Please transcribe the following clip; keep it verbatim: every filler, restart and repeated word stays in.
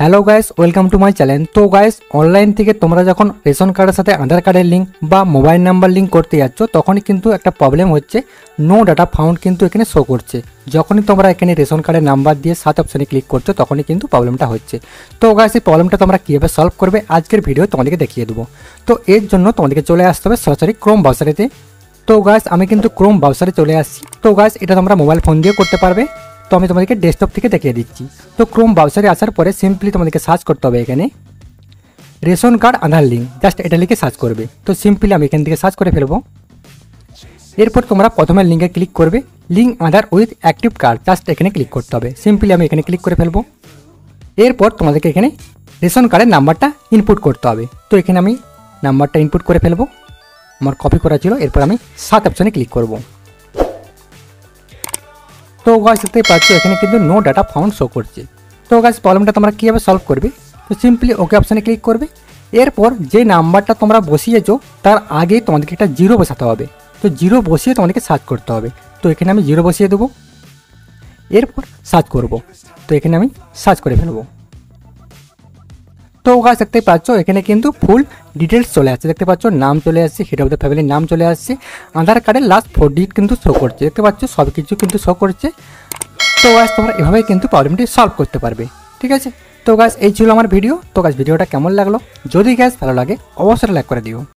Hello guys welcome to my channel. तो guys online থেকে তোমরা যখন রেশন কার্ডের সাথে আধার কার্ডের লিংক বা মোবাইল নাম্বার লিংক করতে যাচ্ছ তখন কিন্তু একটা প্রবলেম হচ্ছে, নো ডাটা ফাউন্ড কিন্তু এখানে শো করছে। যখনই তোমরা এখানে রেশন কার্ডের নাম্বার দিয়ে সাত অপশানে ক্লিক করছো তখনই কিন্তু প্রবলেমটা হচ্ছে। তো গাইস এই প্রবলেমটা তোমরা কীভাবে সলভ করবে আজকের ভিডিও তোমাদেরকে দেখিয়ে দেবো। তো এর জন্য তোমাদেরকে চলে আসতে হবে সরাসরি ক্রোম ব্রাউজারেতে। তো গাইস আমি কিন্তু ক্রোম ব্রাউজারে চলে আসছি। তো গাইস এটা তোমরা মোবাইল ফোন দিয়ে করতে পারবে, তো আমি তোমাদেরকে ডেস্কটপ থেকে দেখিয়ে দিচ্ছি। তো ক্রোম ব্রাউজারে আসার পরে সিম্পলি তোমাদেরকে সার্চ করতে হবে এখানে ration card Aadhaar link, just এটা লিখে সার্চ করবে। তো সিম্পলি আমি এখান থেকে সার্চ করে ফেলবো। এরপর তোমরা প্রথমে লিঙ্কে ক্লিক করবে, link Aadhaar with active card, just এখানে ক্লিক করতে হবে। সিম্পলি আমি এখানে ক্লিক করে ফেলবো। এরপর তোমাদেরকে এখানে রেশন কার্ডের নাম্বারটা ইনপুট করতে হবে। তো এখানে আমি নাম্বারটা ইনপুট করে ফেলবো, আমার কপি করা ছিল। এরপর আমি সাত অপশানে ক্লিক করবো। তো গাইস দেখতে পাচ্ছ এখানে কিন্তু নো ডাটা ফাউন্ড শো করছে। তো গাইস প্রবলেমটা তোমরা কীভাবে সলভ করবে, তো সিম্পলি ওকে অপশানে ক্লিক করবে। এরপর যে নাম্বারটা তোমরা বসিয়েছো তার আগে তোমাদেরকে একটা জিরো বসাতে হবে। তো জিরো বসিয়ে তোমাদেরকে সার্চ করতে হবে। তো এখানে আমি জিরো বসিয়ে দেবো, এরপর সার্চ করব। তো এখানে আমি সার্চ করে ফেলবো। তো গাইস দেখতে পাচ্ছ এখানে কিন্তু ফুল ডিটেলস চলে আসছে। দেখতে পাচ্ছ নাম চলে আসছে, হেড অফ দ্য ফ্যামিলির নাম চলে আসছে, আধার কার্ডের লাস্ট ফোর ডিজিট কিন্তু শো করছে। দেখতে পাচ্ছ সব কিছু কিন্তু শো করছে। তো গাইস তোমরা এভাবে কিন্তু প্রবলেমটি সলভ করতে পারবে, ঠিক আছে। তো গাইস এই ছিল আমার ভিডিও। তো গাইস ভিডিওটা কেমন লাগলো, যদি গাইস ভালো লাগে অবশ্যই লাইক করে দিও।